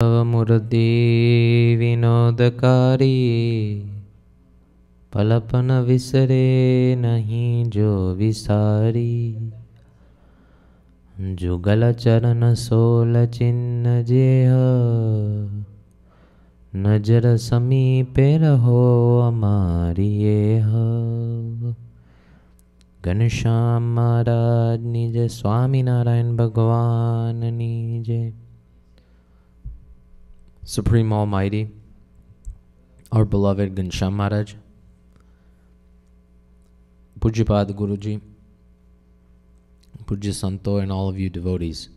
Murdi vinodakari palapana visare nahi jo visari jugala charana sola chinna jeha najara samipe raho amari eha Ghanshyam Maharaj ni jai, Swaminarayan Bhagwan ni jai. Supreme Almighty, our beloved Ghanshyam Maharaj, Pujyapad Guruji, Pujya Santo, and all of you devotees,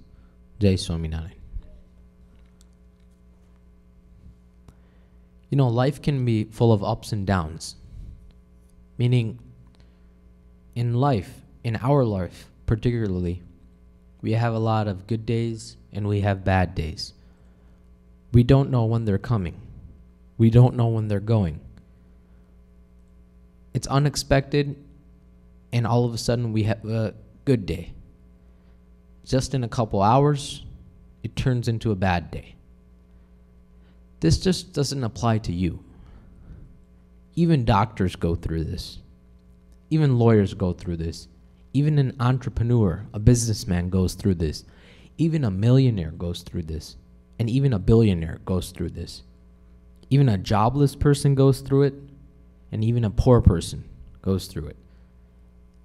Jai Swaminarayan. You know, life can be full of ups and downs. Meaning, in life, in our life particularly, we have a lot of good days and we have bad days. We don't know when they're coming. We don't know when they're going. It's unexpected, and all of a sudden we have a good day. Just in a couple hours, it turns into a bad day. This just doesn't apply to you. Even doctors go through this. Even lawyers go through this. Even an entrepreneur, a businessman goes through this. Even a millionaire goes through this. And even a billionaire goes through this. Even a jobless person goes through it, and even a poor person goes through it.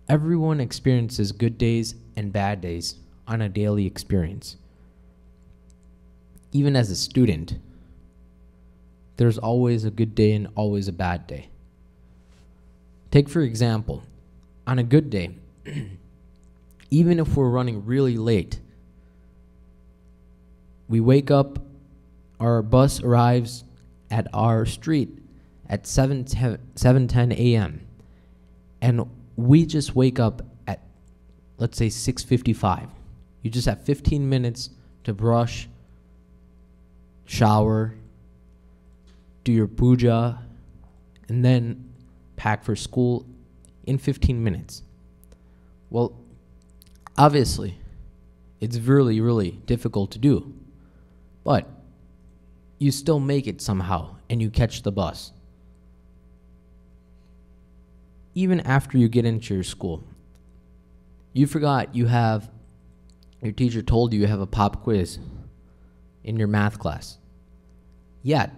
Everyone experiences good days and bad days on a daily experience. Even as a student, there's always a good day and always a bad day. Take for example, on a good day, even if we're running really late, we wake up, our bus arrives at our street at 7:10 a.m. and we just wake up at, let's say, 6:55. You just have 15 minutes to brush, shower, do your puja, and then pack for school in 15 minutes. Well, obviously, it's really, really difficult to do. But you still make it somehow, and you catch the bus. Even after you get into your school, you forgot you have, your teacher told you have a pop quiz in your math class. Yet,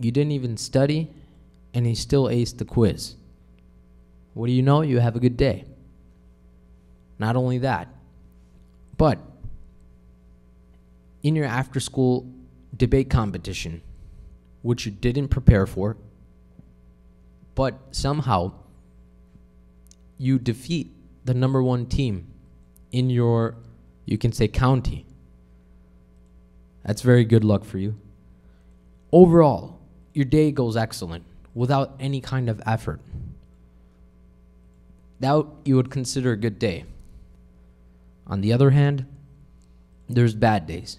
you didn't even study, and he still aced the quiz. What do you know? You have a good day. Not only that, but in your after-school debate competition, which you didn't prepare for, but somehow you defeat the #1 team in your, you can say, county. That's very good luck for you. Overall, your day goes excellent without any kind of effort. That you would consider a good day. On the other hand, there's bad days.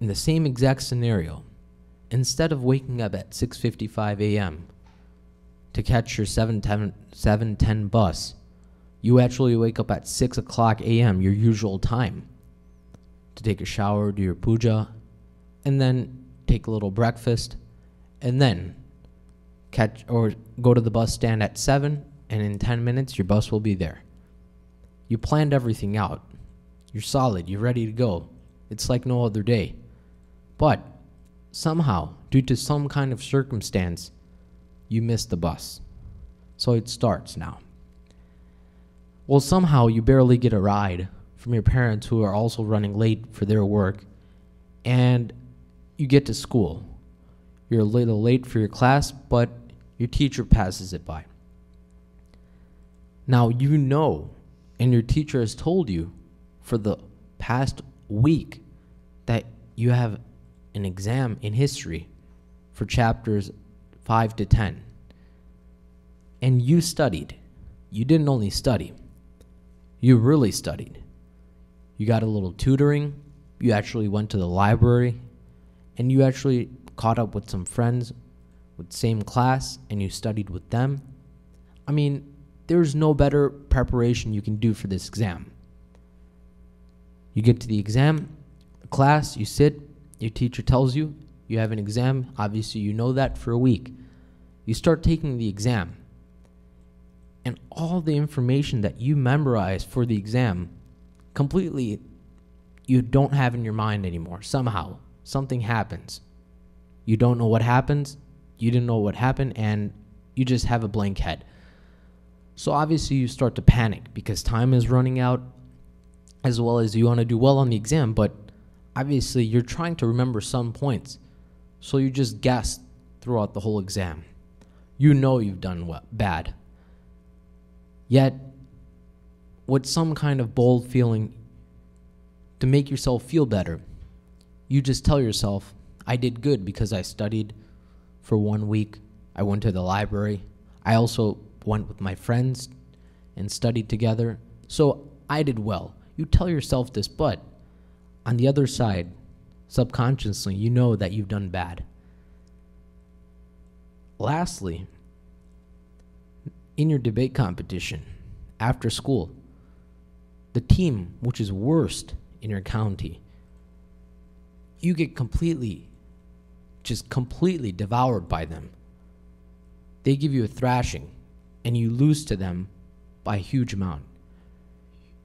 In the same exact scenario, instead of waking up at 6:55 a.m. to catch your 7:10 bus, you actually wake up at 6 o'clock a.m., your usual time, to take a shower, do your puja, and then take a little breakfast, and then catch or go to the bus stand at 7, and in 10 minutes your bus will be there. You planned everything out. You're solid. You're ready to go. It's like no other day. But somehow, due to some kind of circumstance, you miss the bus. So it starts now. Well, somehow you barely get a ride from your parents who are also running late for their work, and you get to school. You're a little late for your class, but your teacher passes it by. Now you know, and your teacher has told you for the past week that you have an exam in history for chapters 5 to 10, and you studied. You didn't only study, you really studied. You got a little tutoring, you actually went to the library, and you actually caught up with some friends with same class, and you studied with them. I mean, there's no better preparation you can do for this exam. You get to the exam class, you sit, Your teacher tells you, you have an exam, obviously you know that for a week. You start taking the exam, and all the information that you memorized for the exam, completely you don't have in your mind anymore. Somehow, something happens. You don't know what happens, you didn't know what happened, and you just have a blank head. So obviously you start to panic because time is running out, as well as you want to do well on the exam, but obviously you're trying to remember some points. So you just guess throughout the whole exam. You know you've done bad. Yet, with some kind of bold feeling to make yourself feel better, you just tell yourself, I did good because I studied for 1 week. I went to the library. I also went with my friends and studied together. So I did well. You tell yourself this, but on the other side, subconsciously, you know that you've done bad. Lastly, in your debate competition after school, the team which is worst in your county, you get completely devoured by them. They give you a thrashing and you lose to them by a huge amount.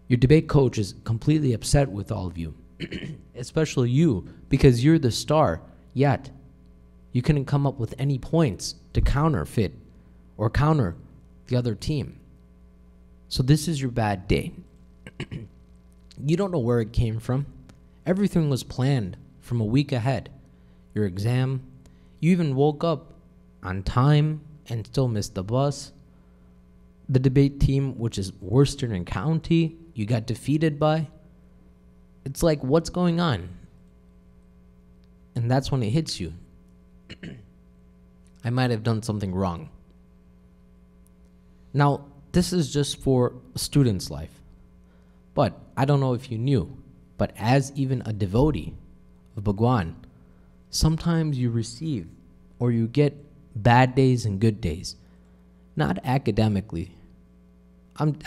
Your debate coach is completely upset with all of you, especially you, because you're the star, yet you couldn't come up with any points to counterfeit or counter the other team. So this is your bad day. You don't know where it came from. Everything was planned from a week ahead. Your exam, you even woke up on time and still missed the bus. The debate team, which is Western County, you got defeated by. It's like, what's going on? And that's when it hits you. I might have done something wrong. Now, this is just for a student's life. But I don't know if you knew, but as even a devotee of Bhagwan, sometimes you receive or you get bad days and good days. Not academically.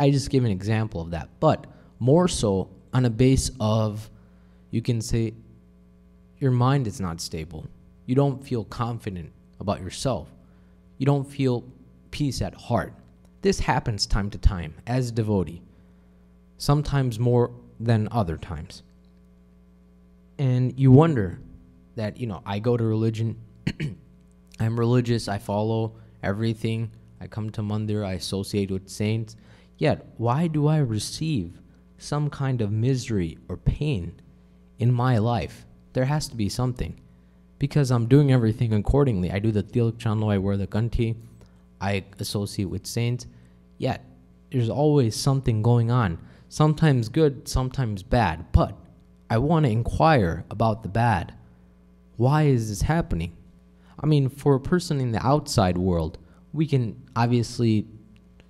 I just give an example of that, but more so on a base of, you can say, your mind is not stable. You don't feel confident about yourself. You don't feel peace at heart. This happens time to time as a devotee, sometimes more than other times. And you wonder that, you know, I go to religion, I'm religious, I follow everything, I come to mandir, I associate with saints, yet why do I receive some kind of misery or pain in my life? There has to be something, because I'm doing everything accordingly. I do the tilak chandlo, I wear the kanti, I associate with saints, yet there's always something going on, sometimes good, sometimes bad. But I want to inquire about the bad. Why is this happening? I mean, for a person in the outside world, we can obviously,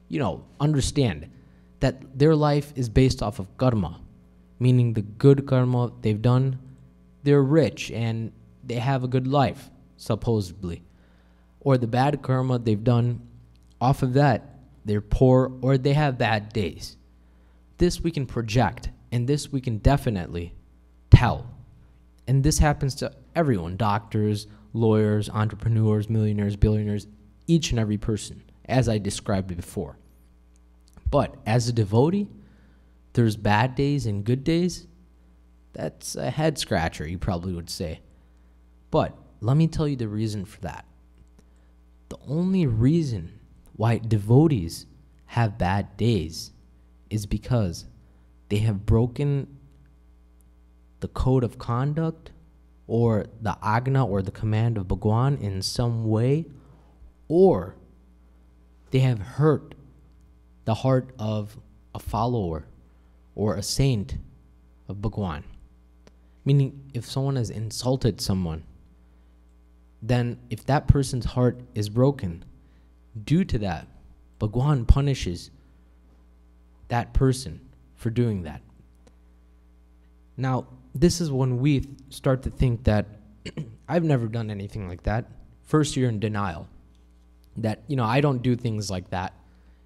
you know, understand that their life is based off of karma, meaning the good karma they've done, they're rich and they have a good life, supposedly. Or the bad karma they've done, off of that, they're poor or they have bad days. This we can project, and this we can definitely tell. And this happens to everyone, doctors, lawyers, entrepreneurs, millionaires, billionaires, each and every person, as I described before. But as a devotee, there's bad days and good days. That's a head scratcher, you probably would say. But let me tell you the reason for that. The only reason why devotees have bad days is because they have broken the code of conduct or the ajna or the command of Bhagwan in some way, or they have hurt the heart of a follower or a saint of Bhagwan. Meaning, if someone has insulted someone, then if that person's heart is broken, due to that, Bhagwan punishes that person for doing that. Now, this is when we start to think that I've never done anything like that. First, you're in denial. That, you know, I don't do things like that,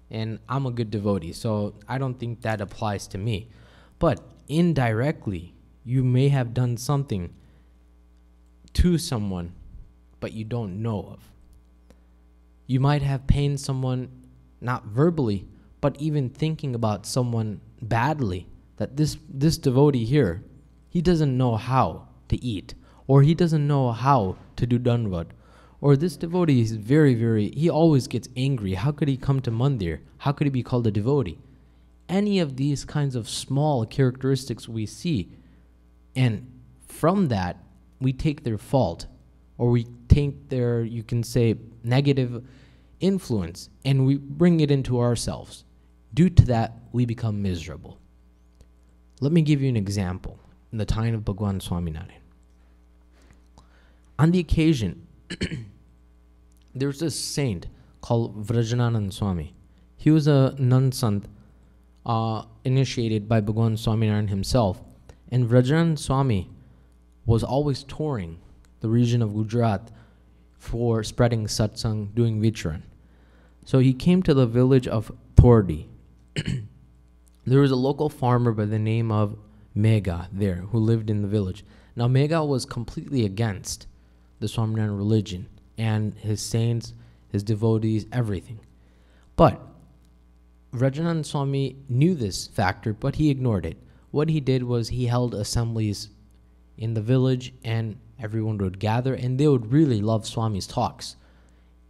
and I'm a good devotee, so I don't think that applies to me. But indirectly, you may have done something to someone, but you don't know of. You might have pained someone, not verbally, but even thinking about someone badly, that this devotee here, he doesn't know how to eat, or he doesn't know how to do danvat, or this devotee is very, he always gets angry. How could he come to mandir? How could he be called a devotee? Any of these kinds of small characteristics we see, and from that, we take their fault, or we take their, you can say, negative influence, and we bring it into ourselves. Due to that, we become miserable. Let me give you an example in the time of Bhagwan Swaminarayan. On the occasion, there's this saint called Vrajanand Swami. He was a nun sant initiated by Bhagwan Swaminarayan himself, and Vrajanand Swami was always touring the region of Gujarat for spreading satsang, doing vicharan. So he came to the village of Thordi. There was a local farmer by the name of Megha there who lived in the village. Now Megha was completely against the Swaminarayan religion and his saints, his devotees, everything. But Vrajanand Swami knew this factor, but he ignored it. What he did was he held assemblies in the village, and everyone would gather, and they would really love Swami's talks.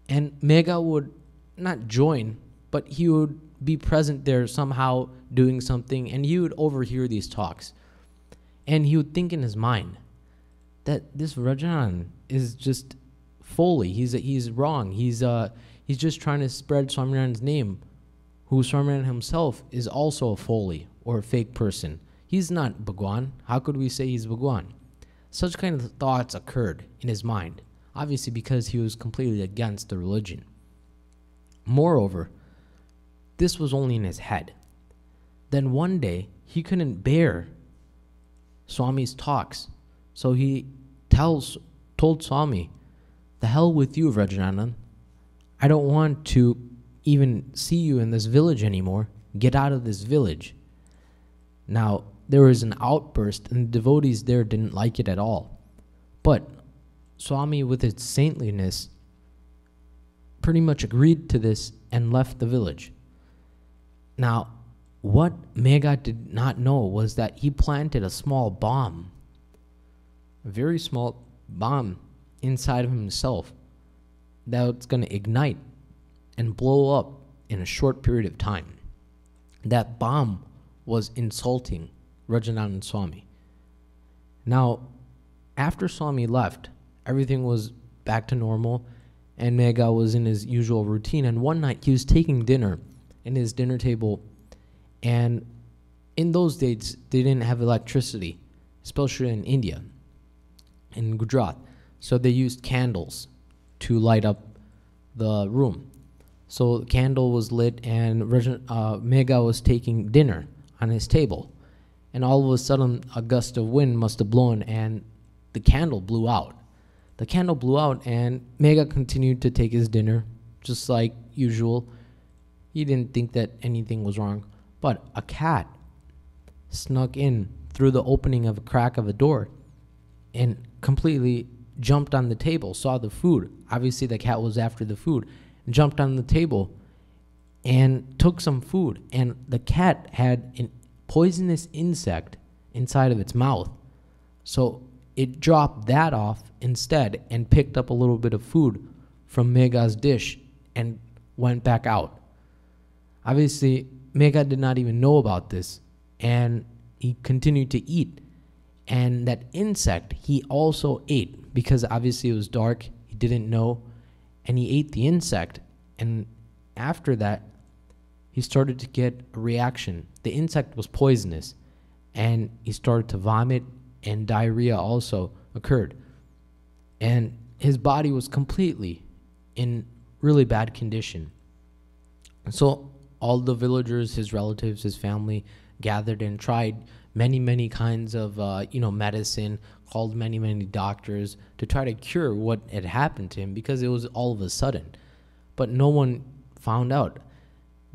And Megha would not join, but he would be present there somehow doing something, and he would overhear these talks. And he would think in his mind that this Rajan is just folly. He's wrong. He's just trying to spread Swaminarayan's name, who Swaminarayan himself is also a folly or a fake person. He's not Bhagwan. How could we say he's Bhagwan? Such kind of thoughts occurred in his mind, obviously because he was completely against the religion. Moreover, this was only in his head. Then one day, he couldn't bear Swami's talks, so he told Swami, "The hell with you, Vrajanand. I don't want to even see you in this village anymore. Get out of this village." Now, there was an outburst, and the devotees there didn't like it at all. But Swami, with his saintliness, pretty much agreed to this and left the village. Now, what Megha did not know was that he planted a small bomb, a very small bomb inside of himself that's going to ignite and blow up in a short period of time. That bomb was insulting Vrajanand Swami. Now, after Swami left, everything was back to normal, and Megha was in his usual routine. And one night, he was taking dinner in his dinner table, and in those days, they didn't have electricity, especially in India, in Gujarat. So they used candles to light up the room. So the candle was lit, and Megha was taking dinner on his table. And all of a sudden, a gust of wind must have blown, and the candle blew out. The candle blew out, and Megha continued to take his dinner, just like usual. He didn't think that anything was wrong. But a cat snuck in through the opening of a crack of a door and completely jumped on the table, saw the food. Obviously, the cat was after the food. Jumped on the table and took some food. And the cat had an poisonous insect inside of its mouth, so it dropped that off instead and picked up a little bit of food from Megha's dish and went back out. Obviously, Megha did not even know about this, and he continued to eat, and that insect he also ate, because obviously it was dark, he didn't know, and he ate the insect. And after that, he started to get a reaction. The insect was poisonous, and he started to vomit, and diarrhea also occurred. And his body was completely in really bad condition. So all the villagers, his relatives, his family gathered and tried many kinds of medicine, called many doctors to try to cure what had happened to him, because it was all of a sudden. But no one found out.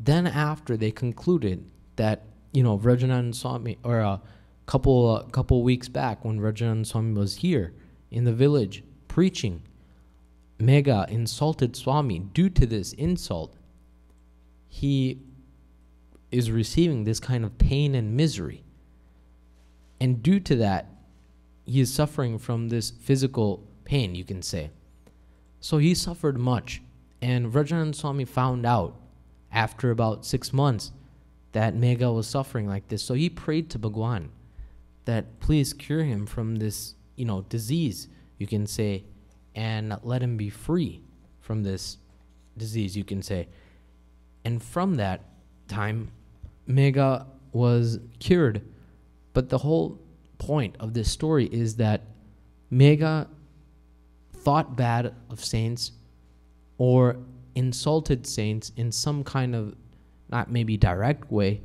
Then after, they concluded that, Vrajanand Swami, or a couple weeks back when Vrajanand Swami was here in the village, preaching. Megha insulted Swami. Due to this insult, he is receiving this kind of pain and misery. And due to that, he is suffering from this physical pain, you can say. So he suffered much. And Vrajanand Swami found out after about 6 months that Megha was suffering like this. So he prayed to Bhagwan that please cure him from this, disease, you can say, and let him be free from this disease, you can say. And from that time, Megha was cured. But the whole point of this story is that Megha thought bad of saints or insulted saints in some kind of, not maybe direct way,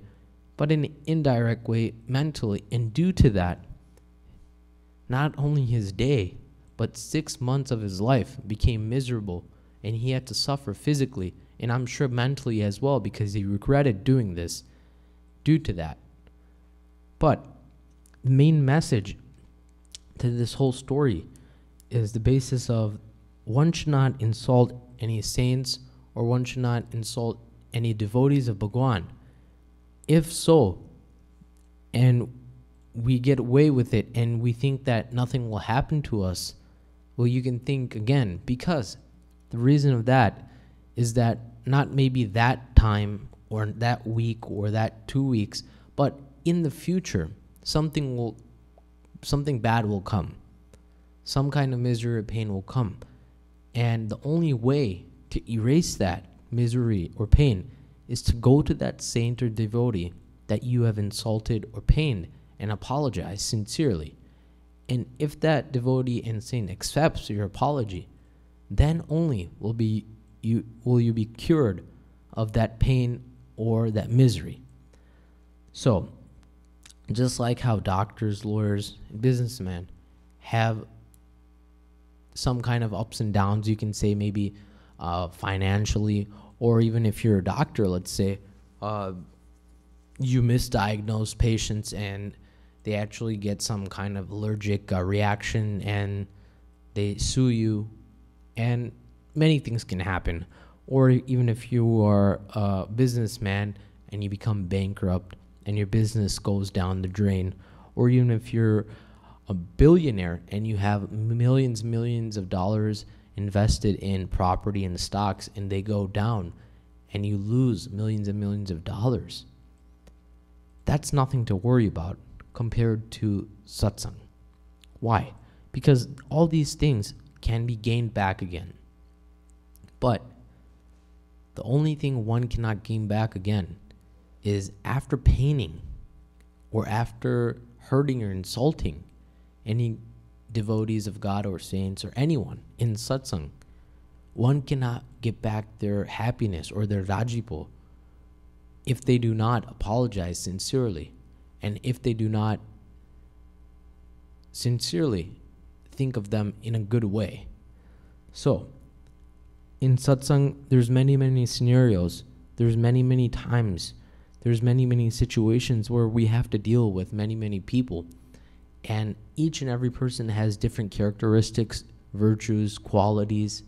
but in an indirect way mentally. And due to that, not only his day, but 6 months of his life became miserable, and he had to suffer physically, and I'm sure mentally as well, because he regretted doing this due to that. But the main message to this whole story is the basis of one should not insult any saints, or one should not insult any devotees of Bhagwan. If so, and we get away with it and we think that nothing will happen to us, well, you can think again, because the reason of that is that not maybe that time or that week or that 2 weeks, but in the future, something bad will come. Some kind of misery or pain will come. And the only way to erase that misery or pain is to go to that saint or devotee that you have insulted or pained and apologize sincerely. And if that devotee and saint accepts your apology, then only will you be cured of that pain or that misery. So, just like how doctors, lawyers, businessmen have some kind of ups and downs, you can say, maybe financially, or even if you're a doctor, let's say, you misdiagnose patients and they actually get some kind of allergic reaction and they sue you, and many things can happen. Or even if you are a businessman and you become bankrupt and your business goes down the drain, or even if you're a billionaire and you have millions of dollars invested in property and stocks and they go down and you lose millions of dollars, that's nothing to worry about compared to satsang. Why? Because all these things can be gained back again. But the only thing one cannot gain back again is after paining or after hurting or insulting any devotees of God or saints or anyone in satsang, one cannot get back their happiness or their rajipo if they do not apologize sincerely, and if they do not sincerely think of them in a good way. So, in satsang, there's many scenarios, there's many times, there's many situations where we have to deal with many people, and each and every person has different characteristics, virtues, qualities,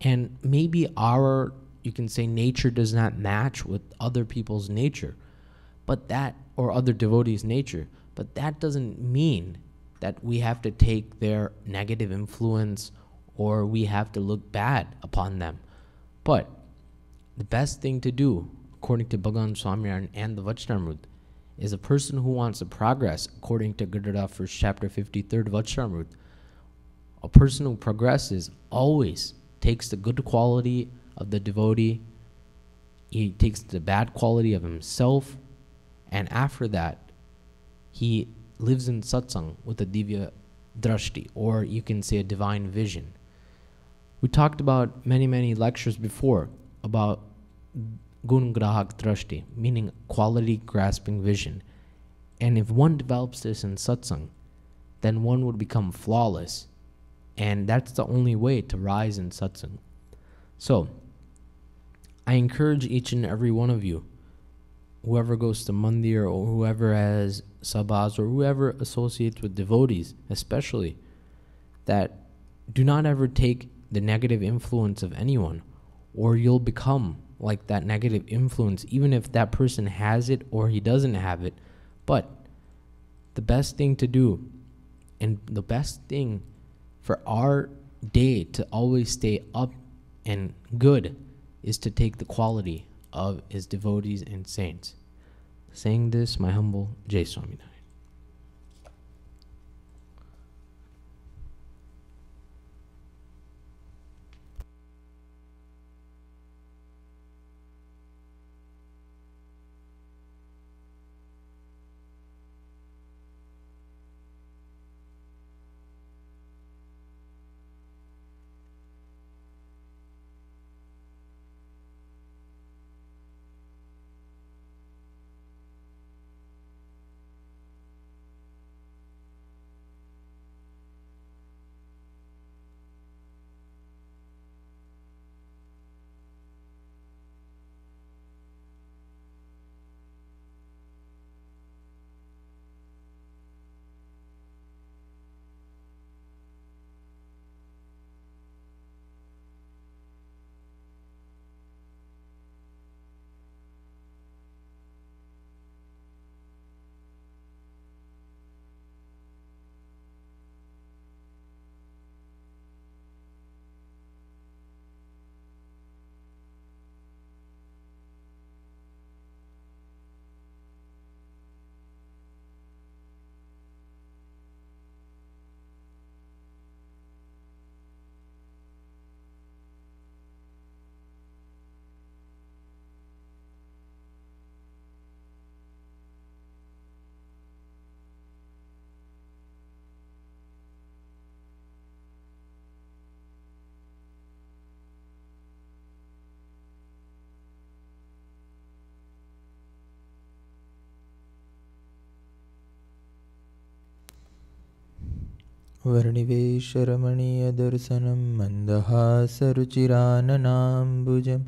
and maybe our, you can say, nature does not match with other people's nature, but that, or other devotees' nature, but that doesn't mean that we have to take their negative influence or we have to look bad upon them. But the best thing to do, according to Bhagwan Swaminarayan and the Vachanamrut, is a person who wants to progress, according to Gujarat, first chapter 53rd Vachanamrut, a person who progresses always takes the good quality of the devotee, he takes the bad quality of himself, and after that he lives in satsang with a divya drashti, or you can say a divine vision. We talked about many lectures before about gun grahak drashti, meaning quality grasping vision, and if one develops this in satsang, then one would become flawless, and that's the only way to rise in satsang. So I encourage each and every one of you, whoever goes to mandir or whoever has sabhas or whoever associates with devotees especially, that Do not ever take the negative influence of anyone, or you'll become like that negative influence, even if that person has it or he doesn't have it. But the best thing to do, and the best thing for our day to always stay up and good, is to take the quality of his devotees and saints. Saying this, my humble J. Swaminarayan. वर्णिवेशरमणीयदर्शनं मन्दहासरुचिराननाम्बुजं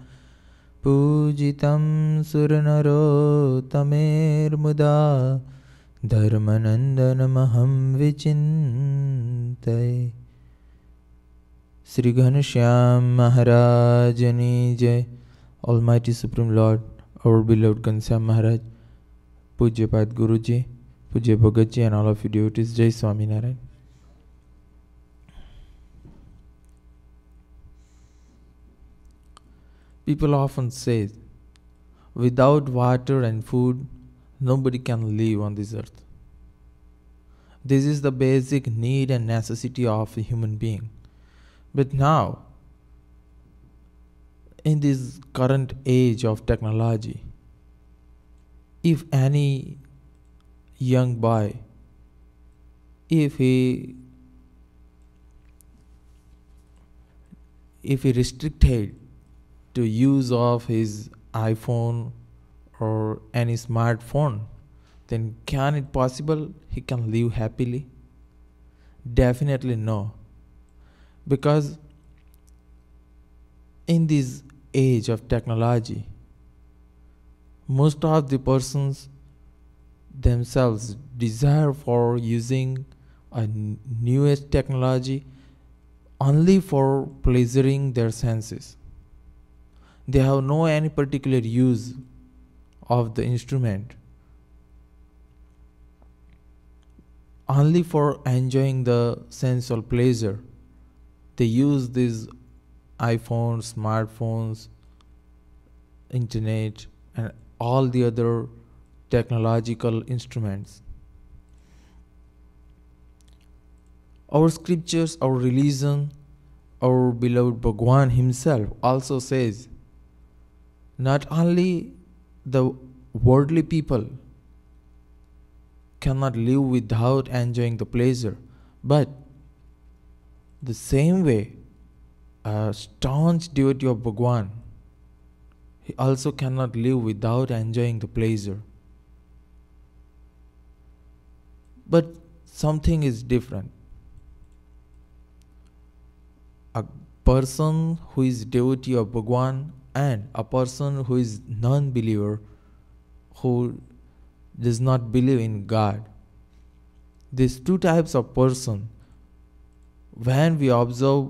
पूजितं सुरनरोत्तमेर्मुदा धर्मनन्दनमहं विचिन्तये। Shri Ghanshyam महाराजनी जय। Almighty supreme lord, our beloved Ghanshyam Maharaj, पूज्यपाद गुरुजी, पूज्य Bhagatji and all of you devotees, जय Swaminarayan. People often say, without water and food, nobody can live on this earth. This is the basic need and necessity of a human being. But now, in this current age of technology, if any young boy, if he restricted to use of his iPhone or any smartphone, then can it possible he can live happily? Definitely no. Because in this age of technology, most of the persons themselves desire for using a newest technology only for pleasuring their senses. They have no any particular use of the instrument, only for enjoying the sensual pleasure. They use these iPhones, smartphones, internet and all the other technological instruments. Our scriptures, our religion, our beloved Bhagwan himself also says, not only the worldly people cannot live without enjoying the pleasure, but the same way a staunch devotee of Bhagwan, he also cannot live without enjoying the pleasure. But something is different. A person who is devotee of Bhagwan and a person who is non-believer, who does not believe in God, these two types of person when we observe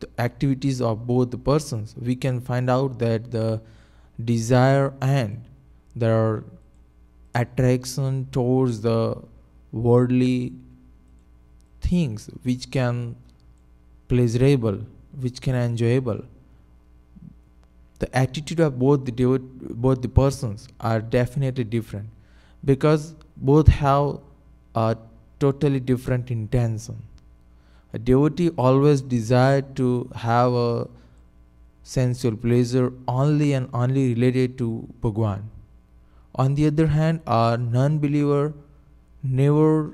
the activities of both the persons, we can find out that the desire and their attraction towards the worldly things which can pleasurable, which can enjoyable, the attitude of both the persons are definitely different, because both have a totally different intention. A devotee always desires to have a sensual pleasure only and only related to Bhagwan. On the other hand, a non-believer never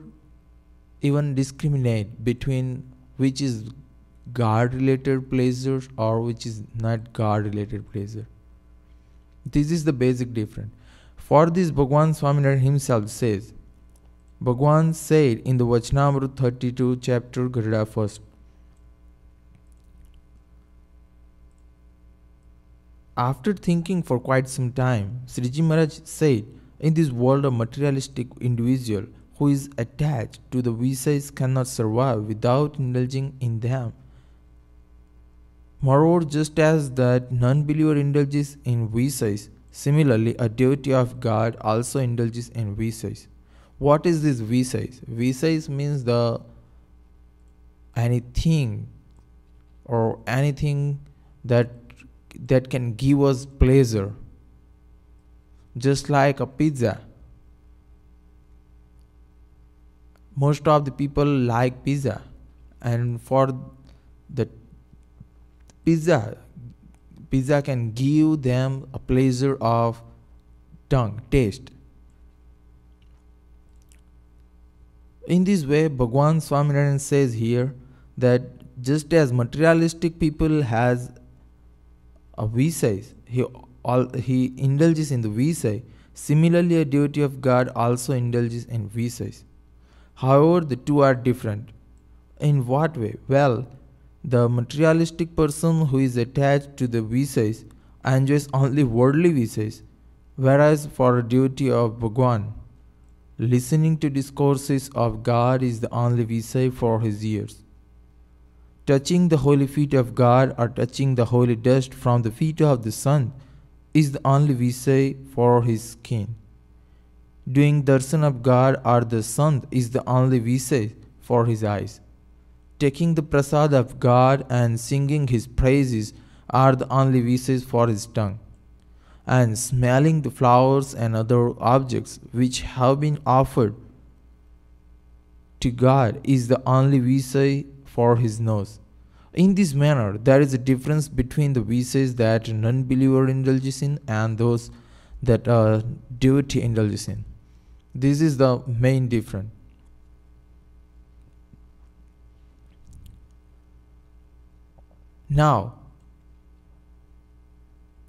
even discriminate between which is God-related pleasure or which is not God-related pleasure. This is the basic difference. For this, Bhagwan Swaminarayan himself says, Bhagwan said in the Vachanamrut 32 chapter Gujarat 1st, after thinking for quite some time, Shriji Maharaj said, in this world a materialistic individual who is attached to the vices cannot survive without indulging in them. Moreover, just as that non-believer indulges in vices, similarly a devotee of God also indulges in vices. What is this vices? Vices means the anything that can give us pleasure, just like a pizza. Most of the people like pizza, and for the pizza can give them a pleasure of tongue taste. In this way, Bhagwan Swaminarayan says here that just as materialistic people has a vices, he indulges in the vices, similarly a devotee of God also indulges in vices. However, the two are different. In what way? Well, the materialistic person who is attached to the vices enjoys only worldly vices, whereas for a devotee of Bhagwan, listening to discourses of God is the only vice for his ears. Touching the holy feet of God or touching the holy dust from the feet of the saint is the only vice for his skin. Doing darshan of God or the saint is the only vice for his eyes. Taking the prasad of God and singing his praises are the only vices for his tongue. And smelling the flowers and other objects which have been offered to God is the only vice for his nose. In this manner, there is a difference between the vices that a non-believer indulges in and those that a devotee indulges in. This is the main difference. Now,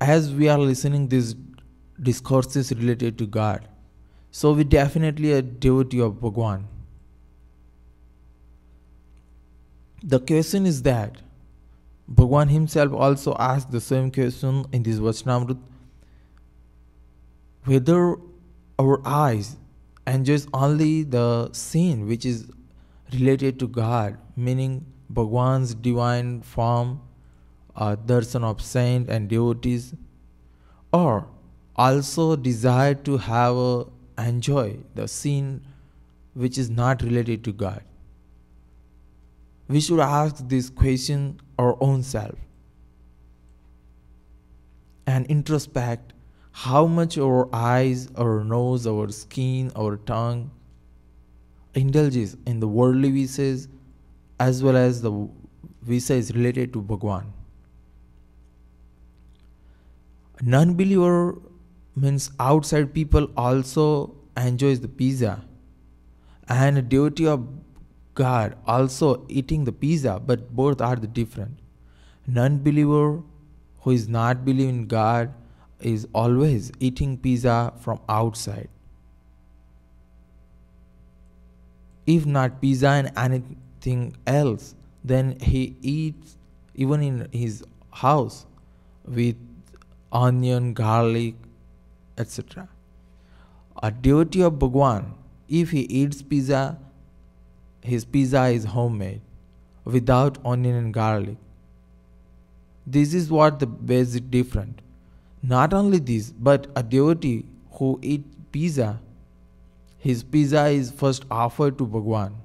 as we are listening these discourses related to God, so we definitely are a devotee of Bhagwan. The question is that Bhagwan himself also asked the same question in this Vachanamrut, whether our eyes enjoys only the scene which is related to God, meaning Bhagwan's divine form, darshan of saints and devotees, or also desire to have enjoy the scene which is not related to God. We should ask this question our own self and introspect how much our eyes, our nose, our skin, our tongue indulges in the worldly vices as well as the vices related to Bhagwan. Non-believer means outside people also enjoys the pizza, and a devotee of God also eating the pizza, but both are the different. Non-believer who is not believing in God is always eating pizza from outside. If not pizza and anything else, then he eats even in his house with onion, garlic, etc. A devotee of Bhagwan, if he eats pizza, his pizza is homemade. without onion and garlic. This is what the basic difference. Not only this, but a devotee who eats pizza, his pizza is first offered to Bhagwan.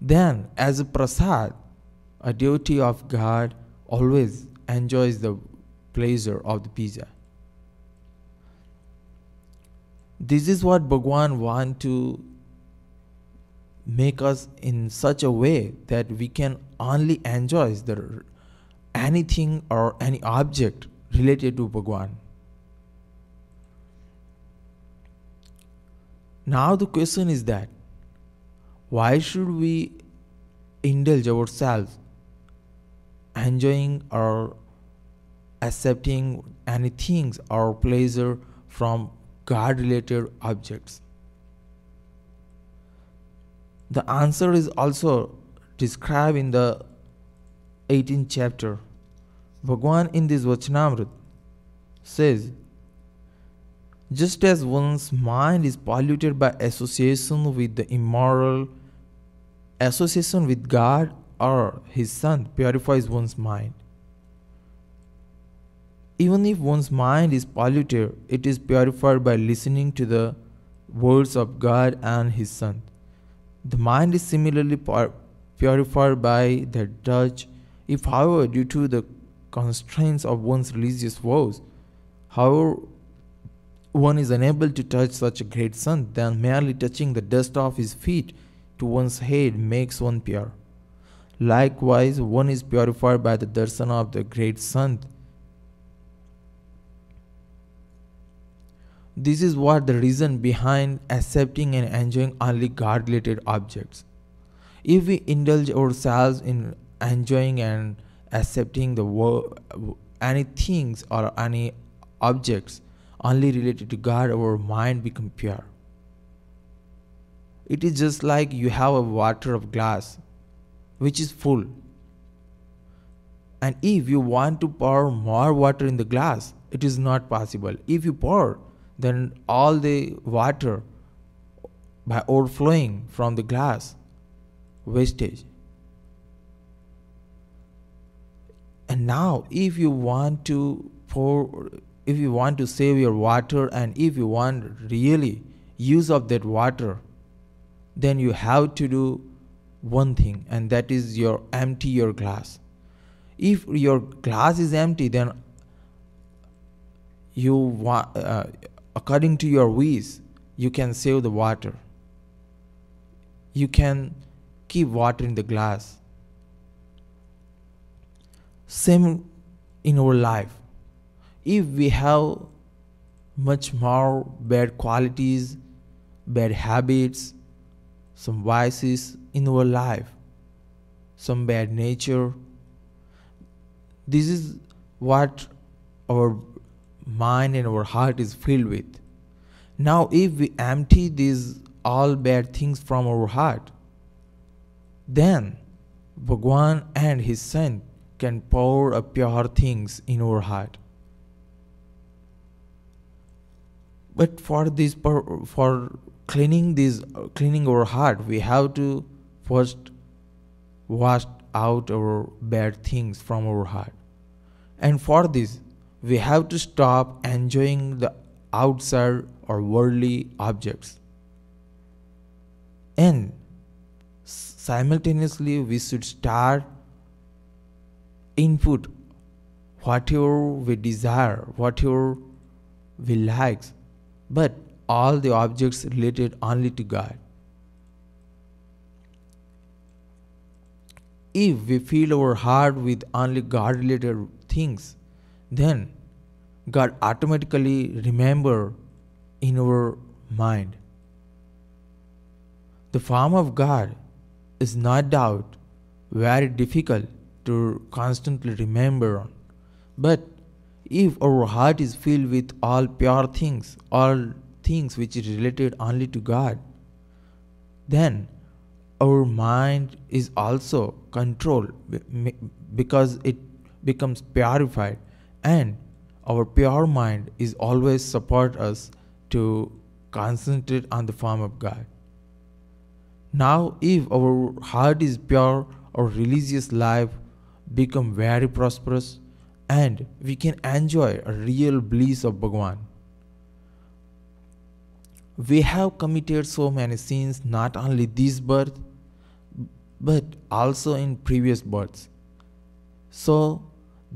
Then, as a prasad, a devotee of God always enjoys the pleasure of the pizza. This is what Bhagwan wants to make us in such a way that we can only enjoy the anything or any object related to Bhagwan. Now the question is that, why should we indulge ourselves enjoying or accepting any things or pleasure from God related objects? The answer is also described in the 18th chapter. Bhagwan in this Vachanamrut says, just as one's mind is polluted by association with the immoral, association with God or His Son purifies one's mind. Even if one's mind is polluted, it is purified by listening to the words of God and His Son. The mind is similarly purified by the touch, if however due to the constraints of one's religious vows, however one is unable to touch such a great saint, then merely touching the dust of his feet to one's head makes one pure. Likewise, one is purified by the darshan of the great saint. This is what the reason behind accepting and enjoying only God-related objects. If we indulge ourselves in enjoying and accepting the any things or any objects only related to God, our mind becomes pure. It is just like you have a water of glass which is full, and if you want to pour more water in the glass, it is not possible. If you pour, then all the water by overflowing from the glass wastage. And now if you want to save your water and if you want really use of that water, then you have to do one thing, and that is your empty your glass. If your glass is empty, then you according to your wish, you can save the water. You can keep water in the glass. Same in our life. If we have much more bad qualities, bad habits, some vices in our life, some bad nature, this is what our mind and our heart is filled with. Now if we empty these all bad things from our heart, then Bhagwan and His Son can pour a pure things in our heart. But for this, for cleaning our heart, we have to first wash out our bad things from our heart. And for this, we have to stop enjoying the outside or worldly objects. And simultaneously, we should start input whatever we desire, whatever we like, but all the objects related only to God. If we fill our heart with only God-related things, then God automatically remembers in our mind. The form of God is no doubt very difficult to constantly remember on, but if our heart is filled with all pure things, all things which is related only to God, then our mind is also controlled because it becomes purified, and our pure mind is always support us to concentrate on the form of God. Now if our heart is pure, or religious life become very prosperous and we can enjoy a real bliss of Bhagwan. We have committed so many sins not only this birth but also in previous births. So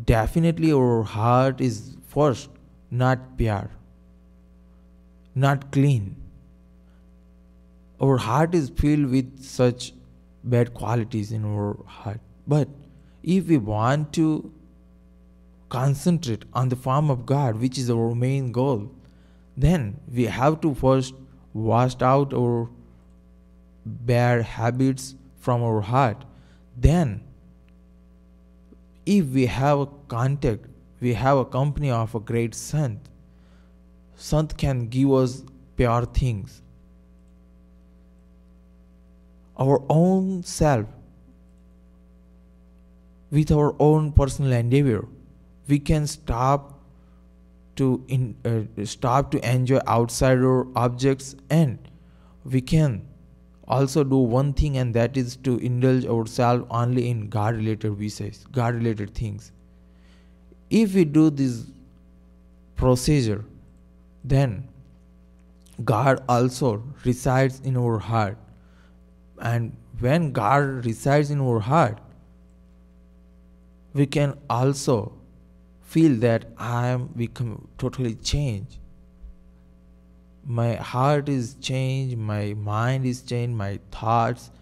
definitely our heart is first not pure, not clean. Our heart is filled with such bad qualities in our heart. But if we want to concentrate on the form of God, which is our main goal, then we have to first wash out our bad habits from our heart. Then, if we have a contact, we have a company of a great Sant, Sant can give us pure things. Our own self, with our own personal endeavor, we can stop to enjoy outsider objects, and we can also do one thing, and that is to indulge ourselves only in God-related wishes, God-related things. If we do this procedure, then God also resides in our heart. And when God resides in our heart, we can also feel that I am become totally changed. My heart is changed, my mind is changed, my thoughts,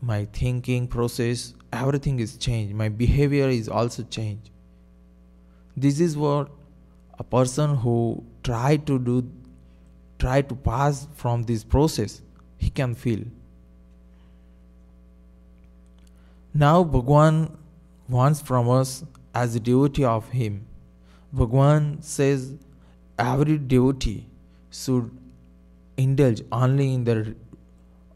my thinking process, everything is changed. My behavior is also changed. This is what a person who try to pass from this process, he can feel. Now Bhagwan wants from us as a devotee of him. Bhagwan says every devotee should indulge only in the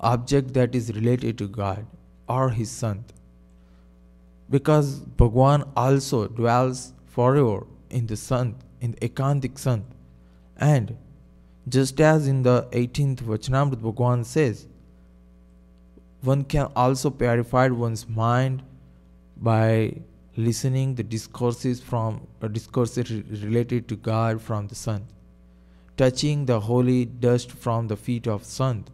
object that is related to God or his Sant, because Bhagwan also dwells forever in the Sant, in the Ekantik Sant. And just as in the 18th Vachanamrut Bhagwan says, one can also purify one's mind by listening the discourses from discourses related to God from the Sant, touching the holy dust from the feet of Sant.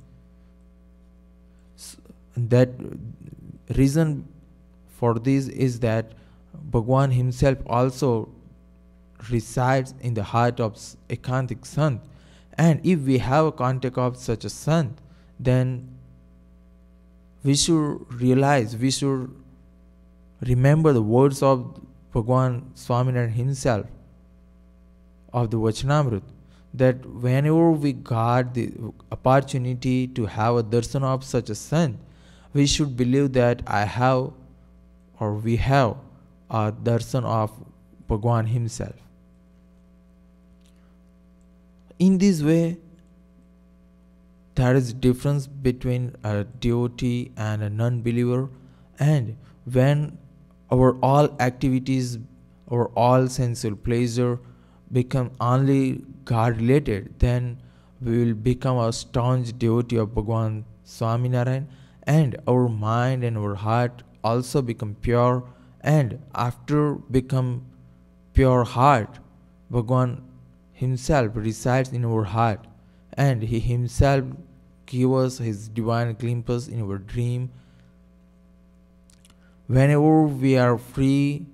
That reason for this is that Bhagwan himself also resides in the heart of Ekantik Sant, and if we have a contact of such a Sant, then we should realize, we should remember the words of Bhagwan Swaminarayan himself of the Vachanamrut, that whenever we got the opportunity to have a darshan of such a Sant, we should believe that I have or we have a darshan of Bhagwan himself. In this way, there is difference between a devotee and a non-believer, and when our all activities, our all sensual pleasure become only God related, then we will become a staunch devotee of Bhagwan Swaminarayan, and our mind and our heart also become pure, and after become pure heart, Bhagwan himself resides in our heart, and he himself gives us his divine glimpse in our dream. Whenever we are free,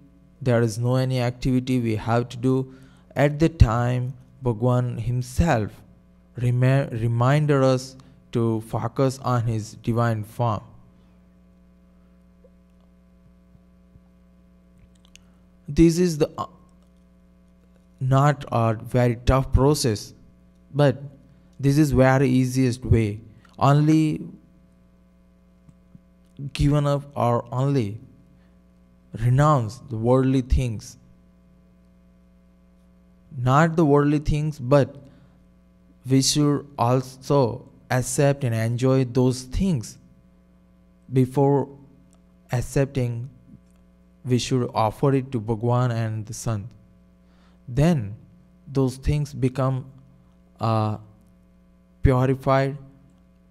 there is no any activity we have to do. At the time, Bhagwan himself reminded us to focus on his divine form. This is not a very tough process, but this is very easiest way. Only given up or only renounce the worldly things. Not the worldly things, but we should also accept and enjoy those things. Before accepting, we should offer it to Bhagwan and the Sant. Then those things become purified,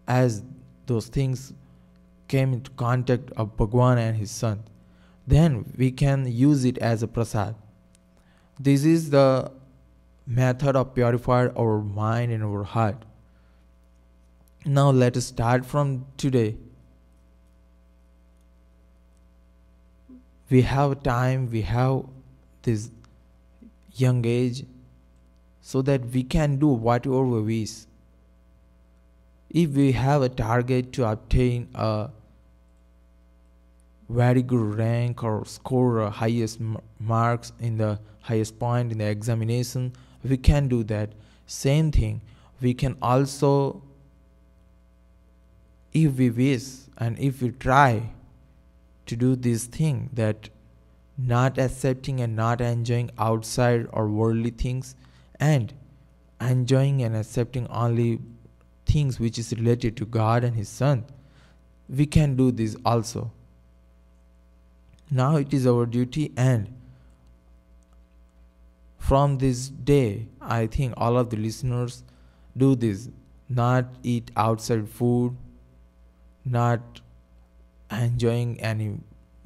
as those things came into contact of Bhagwan and his son, then we can use it as a prasad. This is the method of purifying our mind and our heart. Now let us start from today. We have time, we have this young age, so that we can do whatever we wish. If we have a target to obtain a very good rank or score the highest marks in the highest point in the examination, we can do that. Same thing, we can also, if we wish and if we try to do this thing, that not accepting and not enjoying outside or worldly things, and enjoying and accepting only things which is related to God and His Son, we can do this also. Now it is our duty, and from this day, I think all of the listeners do this. Not eat outside food, not enjoying any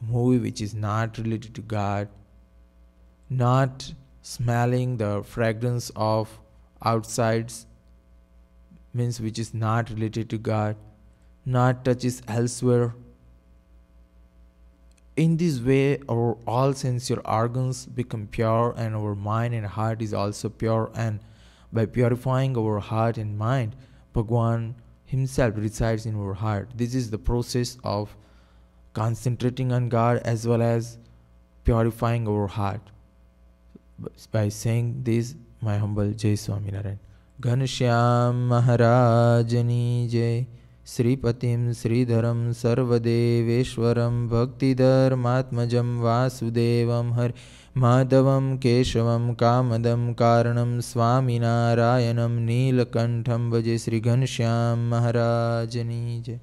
movie which is not related to God, not smelling the fragrance of outsides, means which is not related to God, not touches elsewhere. In this way, our all sensory organs become pure, and our mind and heart is also pure, and by purifying our heart and mind, Bhagwan Himself resides in our heart. This is the process of concentrating on God as well as purifying our heart. By saying this, my humble Jai Swaminarayan. Ghanshyam Maharajani Jai, Sri Patim Sridharam Sarvadeveshwaram Bhaktidhar Matmajam Vasudevam Har Madhavam Keshavam Kamadam Karanam Swaminarayanam Neelakantham Vaje Sri Ghanshyam Maharajani Jai.